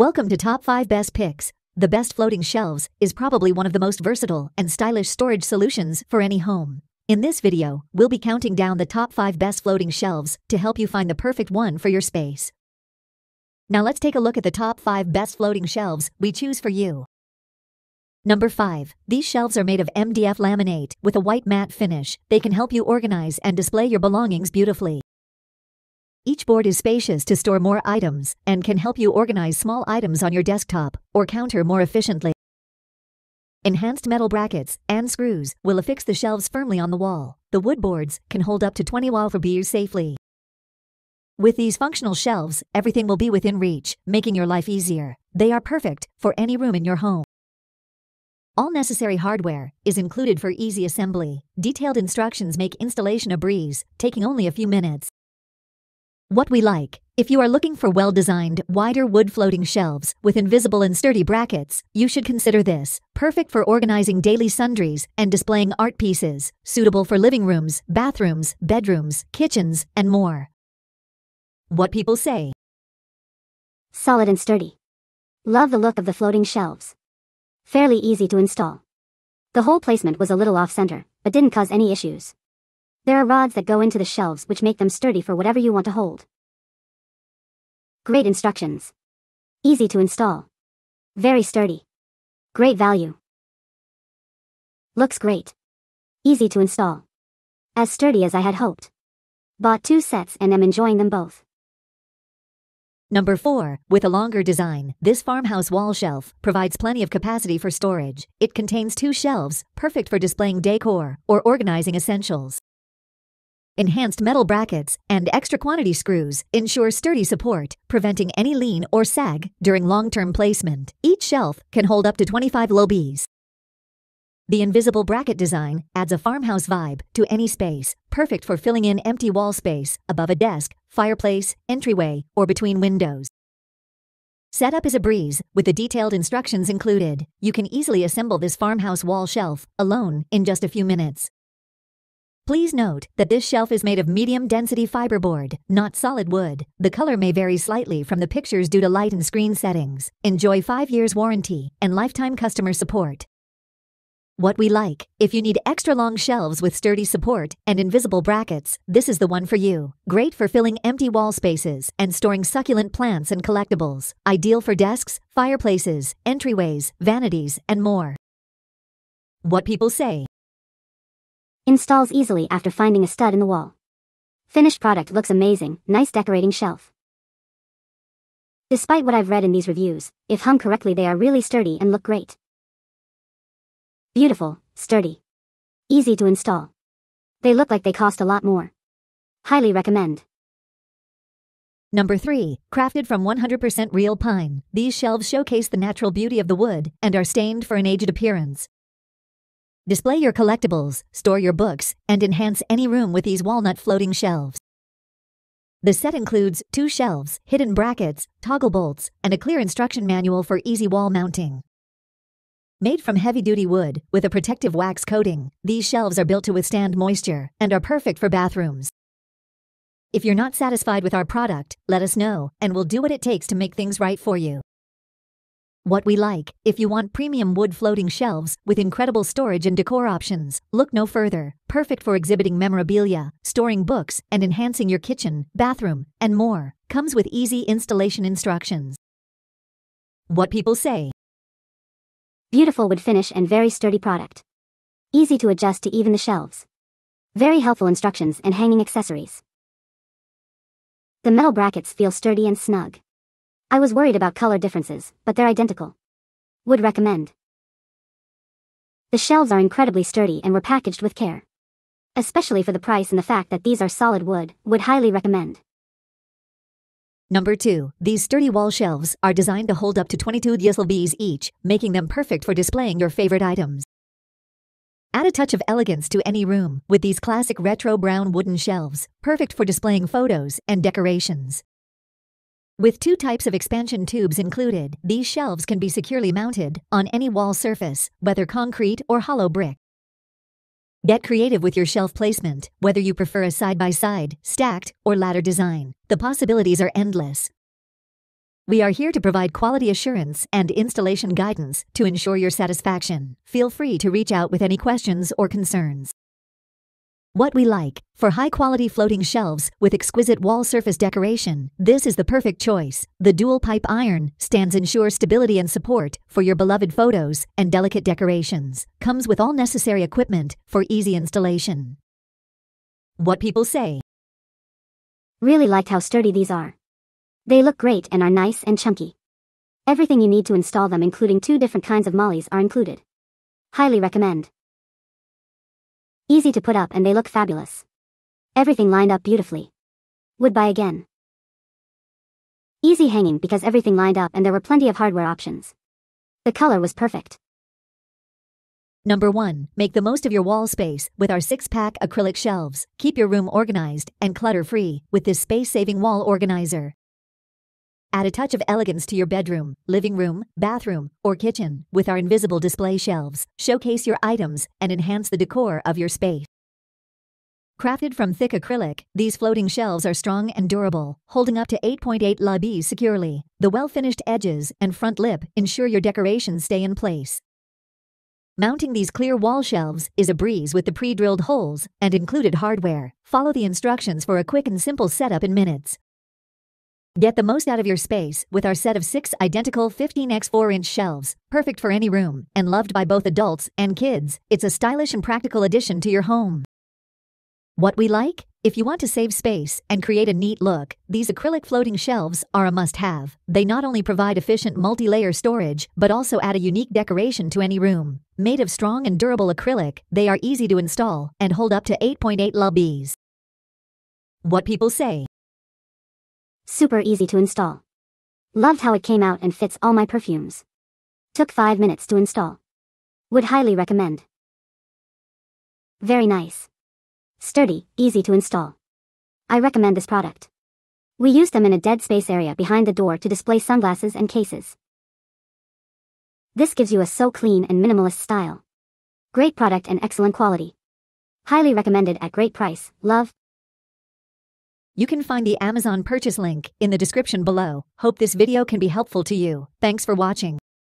Welcome to Top 5 Best Picks. The Best Floating Shelves is probably one of the most versatile and stylish storage solutions for any home. In this video, we'll be counting down the top 5 best floating shelves to help you find the perfect one for your space. Now let's take a look at the top 5 best floating shelves we choose for you. Number 5. These shelves are made of MDF laminate with a white matte finish. They can help you organize and display your belongings beautifully. Each board is spacious to store more items and can help you organize small items on your desktop or counter more efficiently. Enhanced metal brackets and screws will affix the shelves firmly on the wall. The wood boards can hold up to 20 wallfabers safely. With these functional shelves, everything will be within reach, making your life easier. They are perfect for any room in your home. All necessary hardware is included for easy assembly. Detailed instructions make installation a breeze, taking only a few minutes. What we like. If you are looking for well-designed, wider wood floating shelves with invisible and sturdy brackets, you should consider this. Perfect for organizing daily sundries and displaying art pieces, suitable for living rooms, bathrooms, bedrooms, kitchens, and more. What people say. Solid and sturdy. Love the look of the floating shelves. Fairly easy to install. The hole placement was a little off-center, but didn't cause any issues. There are rods that go into the shelves which make them sturdy for whatever you want to hold. Great instructions. Easy to install. Very sturdy. Great value. Looks great. Easy to install. As sturdy as I had hoped. Bought 2 sets and am enjoying them both. Number 4. With a longer design, this farmhouse wall shelf provides plenty of capacity for storage. It contains 2 shelves, perfect for displaying decor or organizing essentials. Enhanced metal brackets and extra quantity screws ensure sturdy support, preventing any lean or sag during long-term placement. Each shelf can hold up to 25 lbs. The invisible bracket design adds a farmhouse vibe to any space, perfect for filling in empty wall space above a desk, fireplace, entryway, or between windows. Setup is a breeze with the detailed instructions included. You can easily assemble this farmhouse wall shelf alone in just a few minutes. Please note that this shelf is made of medium-density fiberboard, not solid wood. The color may vary slightly from the pictures due to light and screen settings. Enjoy 5 years warranty and lifetime customer support. What we like. If you need extra long shelves with sturdy support and invisible brackets, this is the one for you. Great for filling empty wall spaces and storing succulent plants and collectibles. Ideal for desks, fireplaces, entryways, vanities, and more. What people say. Installs easily after finding a stud in the wall. Finished product looks amazing, nice decorating shelf. Despite what I've read in these reviews, if hung correctly they are really sturdy and look great. Beautiful, sturdy. Easy to install. They look like they cost a lot more. Highly recommend. Number 3. Crafted from 100% real pine. These shelves showcase the natural beauty of the wood and are stained for an aged appearance. Display your collectibles, store your books, and enhance any room with these walnut floating shelves. The set includes 2 shelves, hidden brackets, toggle bolts, and a clear instruction manual for easy wall mounting. Made from heavy-duty wood with a protective wax coating, these shelves are built to withstand moisture and are perfect for bathrooms. If you're not satisfied with our product, let us know, and we'll do what it takes to make things right for you. What we like. If you want premium wood floating shelves with incredible storage and decor options, look no further. Perfect for exhibiting memorabilia, storing books, and enhancing your kitchen, bathroom, and more. Comes with easy installation instructions. What people say. Beautiful wood finish and very sturdy product. Easy to adjust to even the shelves. Very helpful instructions and hanging accessories. The metal brackets feel sturdy and snug. I was worried about color differences, but they're identical. Would recommend. The shelves are incredibly sturdy and were packaged with care. Especially for the price and the fact that these are solid wood, would highly recommend. Number 2. These sturdy wall shelves are designed to hold up to 22 lbs each, making them perfect for displaying your favorite items. Add a touch of elegance to any room with these classic retro brown wooden shelves, perfect for displaying photos and decorations. With 2 types of expansion tubes included, these shelves can be securely mounted on any wall surface, whether concrete or hollow brick. Get creative with your shelf placement, whether you prefer a side-by-side, stacked, or ladder design. The possibilities are endless. We are here to provide quality assurance and installation guidance to ensure your satisfaction. Feel free to reach out with any questions or concerns. What we like. For high-quality floating shelves with exquisite wall surface decoration, this is the perfect choice. The dual-pipe iron stands ensures stability and support for your beloved photos and delicate decorations. Comes with all necessary equipment for easy installation. What people say. Really liked how sturdy these are. They look great and are nice and chunky. Everything you need to install them, including 2 different kinds of mollies, are included. Highly recommend. Easy to put up and they look fabulous. Everything lined up beautifully. Would buy again. Easy hanging because everything lined up and there were plenty of hardware options. The color was perfect. Number 1. Make the most of your wall space with our 6-pack acrylic shelves. Keep your room organized and clutter-free with this space-saving wall organizer. Add a touch of elegance to your bedroom, living room, bathroom, or kitchen with our invisible display shelves. Showcase your items and enhance the decor of your space. Crafted from thick acrylic, these floating shelves are strong and durable, holding up to 8.8 lbs securely. The well-finished edges and front lip ensure your decorations stay in place. Mounting these clear wall shelves is a breeze with the pre-drilled holes and included hardware. Follow the instructions for a quick and simple setup in minutes. Get the most out of your space with our set of 6 identical 15x4-inch shelves, perfect for any room and loved by both adults and kids. It's a stylish and practical addition to your home. What we like? If you want to save space and create a neat look, these acrylic floating shelves are a must-have. They not only provide efficient multi-layer storage, but also add a unique decoration to any room. Made of strong and durable acrylic, they are easy to install and hold up to 8.8 lbs. What people say. Super easy to install. Loved how it came out and fits all my perfumes. Took 5 minutes to install. Would highly recommend. Very nice. Sturdy, easy to install. I recommend this product. We used them in a dead space area behind the door to display sunglasses and cases. This gives you a so clean and minimalist style. Great product and excellent quality. Highly recommended at great price. Love. You can find the Amazon purchase link in the description below. Hope this video can be helpful to you. Thanks for watching.